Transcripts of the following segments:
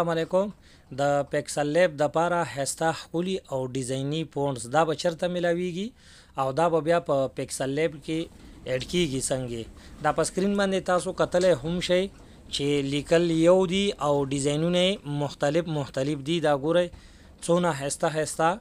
Assalamualaikum دا پیکسل لیب د پاره هستا خولي او ډیزایني پونټس دا بچرته ملاويږي او دا بیا په پیکسل لیب کې اډ کیږي څنګه دا په سکرین باندې تاسو کتل هم شي چې لیکل یو دي او ډیزاینونه مختلف دي دا ګوره څونه هستا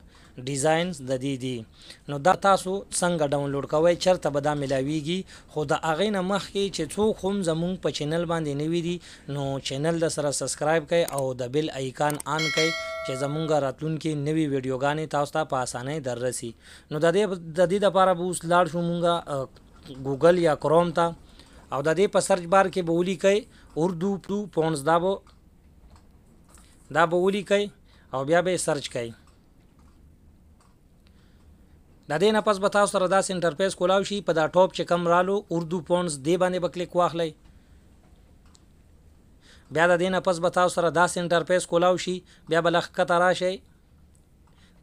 ډیزاینز د دې دي نو دا تاسو څنګه ډاونلوډ کوئ چرته به دا ملاویږي خو د هغې نه مخکې چې څوک هم زمونږ په چینل باندې نوي دي نو چینل د سره سبسکرایب کوئ او د بیل ایکان آن کوئ چې زمونږ راتلونکي نوي ویډیوګانې تاسو ته په اسانۍ دررسي نو د دې دپاره به اوس لاړ شو مونږ ګوګل یا کروم ته او د دې په سرچ بار کې به ولیکئ اردو پونټس دا به ولیکئ او بیا به سرچ کوئ د دې نه پس به تاسو سره داسې انټرفیس کولاو شي په دا ټاپ چې کم رالو اردو پونټس دې باندې به کلیک واخلئ بیا د دې نه پس به تاسو سره داسې انټرفیس کولاو شي بیا به لږ ښکته راشئ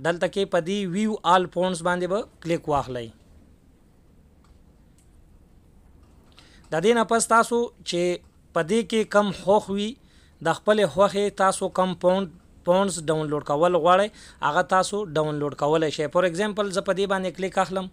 دلته کې په دې ویو آل پونټس باندې به کلیک واخلئ د دې نه پس تاسو چې په دې کې کم خوښ وي د خپلې خوښې تاسو کم پونټس ډاونلوډ کول غواړئ هغه تاسو ډاونلوډ کولی شئ فور ایگزامپل زه په دې باندې کلیک اخلم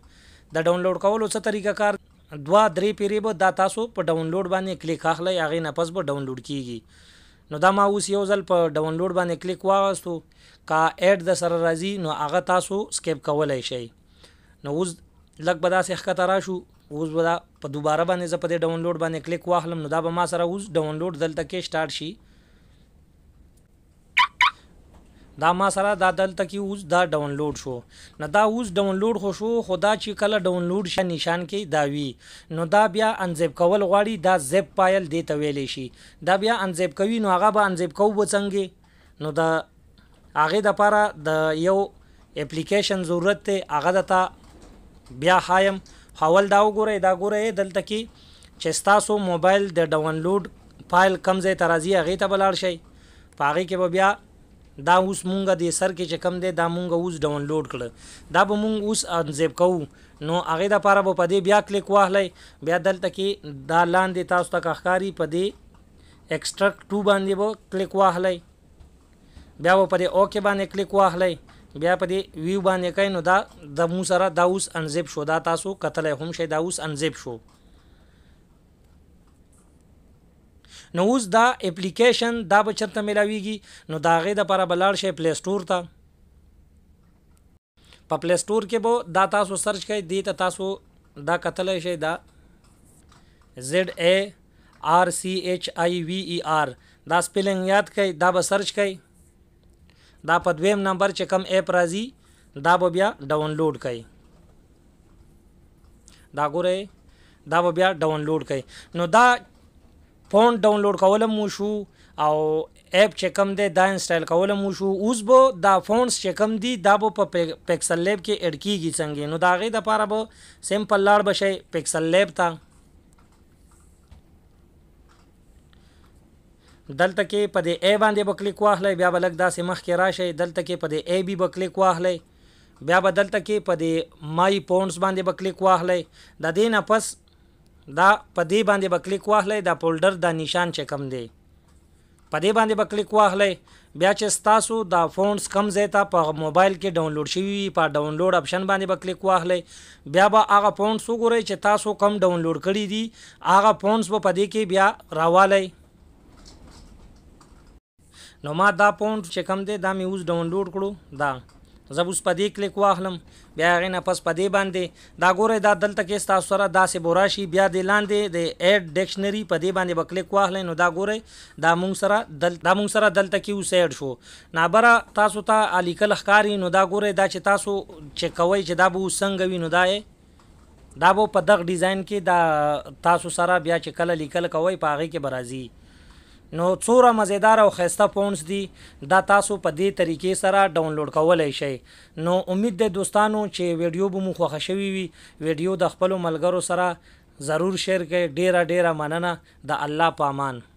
د ډاونلوډ کولو څه طریقه کار دوه درې پیرې به دا تاسو په ډاونلوډ باندې کلیک اخلئ هغې نه پس به ډاونلوډ کیږي نو دا ما اوس یو ځل په ډاونلوډ باندې کلیک واغستو که ایډ د سره راځي نو هغه تاسو سکیپ کولی شئ نو اوس لږ به داسې ښکته راشو اوس به دا په دوباره باندې زه په دې ډاونلوډ باندې کلیک واخلم نو دا به ما سره اوس ډاونلوډ دلته کې سټارټ شي دا ما سره دا دلته کې اوس دا ډاونلوډ شو نه دا اوس ډاونلوډ خو شو خو دا چې کله ډاونلوډ شي نشان کې دا وي نو دا بیا انزیپ کول غواړي دا زیپ فایل دې ته ویلی شي دا بیا انزیپ کوي نو هغه به انزیپ کوو به څنګه نو د هغې دپاره د یو اپلیکیشن ضرورت دی هغه درته بیا ښایم اول دا وګورئ دا ګورئ دلته کې چې ستاسو موبایل د ډاونلوډ فایل کم ځای ته راځي هغې ته به لاړ شئ په هغې کې به بیا دا اوس مونږه د سر کې چې کم دی دا مونږه اوس ډاونلوډ کړه دا به مونږ اوس انزیپ کوو نو هغې دپاره به په دې بیا کلیک واخلئ بیا دلته کې دا لاندې تاسو ته ښکاري په دې ایکسټرکټ ټو باندې به کلیک واخلئ بیا به په دې اوکې باندې کلیک واخلئ بیا په دې ویو باندې کوئ نو دا د مونږ سره دا اوس انزیپ شو دا تاسو کتلی هم شئ دا اوس انزیپ شو نو اوس دا اپلیکیشن دا به چرته ملاویږي نو د هغې دپاره به لاړ شئ پلی سټور ته په پلی سټور کې به دا تاسو سرچ کوئ دې ته تاسو دا کتلی شئ دا ZARCHIVER دا سپیلنګ یاد کوئ دا به سرچ کوئ دا په دویم نمبر چې کم ایپ راځي دا به بیا ډاونلوډ کوئ دا ګورئ دا به بیا ډاونلوډ کوئ نو دا فونټ ډاونلوډ کولم مو شو او ایپ چې کوم دی دا انسټایل کولم مو شو اوس به دا فونټس چې کوم دي دا به په پیکسل لیب کې ایډ کیږي څنګه نو د هغې دپاره به سمپل لاړ به شئ پیکسل لیب ته دلته کې په دې ای باندې به کلیک واخلئ بیا به لږ داسې مخکې راشئ دلته کې په دې ای بي به کلیک واخلئ بیا به دلته کې په دې مای فونټس باندې به کلیک واخلئ د دې نه پس دا په دې باندې به کلیک واخلئ دا فولډر دا نشان چې کم دی په دې باندې به کلیک واخلئ بیا چې ستاسو دا فونټس کم ځای ته په موبایل کې ډاونلوډ شوي وي په ډاونلوډ آپشن باندې به کلیک واخلئ بیا به هغه فونټس وګورئ چې تاسو کم ډاونلوډ کړي دي هغه فونټس به په دې کې بیا راوالئ نو ما دا فونټ چې کم دی دا مې اوس ډاونلوډ کړو دا زه اوس په دې کلیک واخلم بیا هغې نه پس په دې باندې دا ګورئ دا دلته کې ستاسو سره داسې به راشي بیا دې لاندې د ایډ ډکشنري په دې باندې به کلیک واخلئ نو دا ګورئ دا مونږ سره دلته کې اوس ایډ شو نابره تاسو ته الیکل ښکاري نو دا ګورئ دا چې تاسو چې کوئ چې دا به اوس څنګه وي نو دا به په دغه ډیزاین کې دا تاسو سره بیا چې کله لیکل کوئ په هغې کې به راځي نو څومره مزیدار او ښایسته فونټس دي دا تاسو په دې طریقې سره ډاونلوډ کولی شئ نو امید دی دوستانو چې ویډیو به مو خوښه شوي وي ویډیو د خپلو ملګرو سره ضرور شیر کړئ ډیره مننه د الله په امان.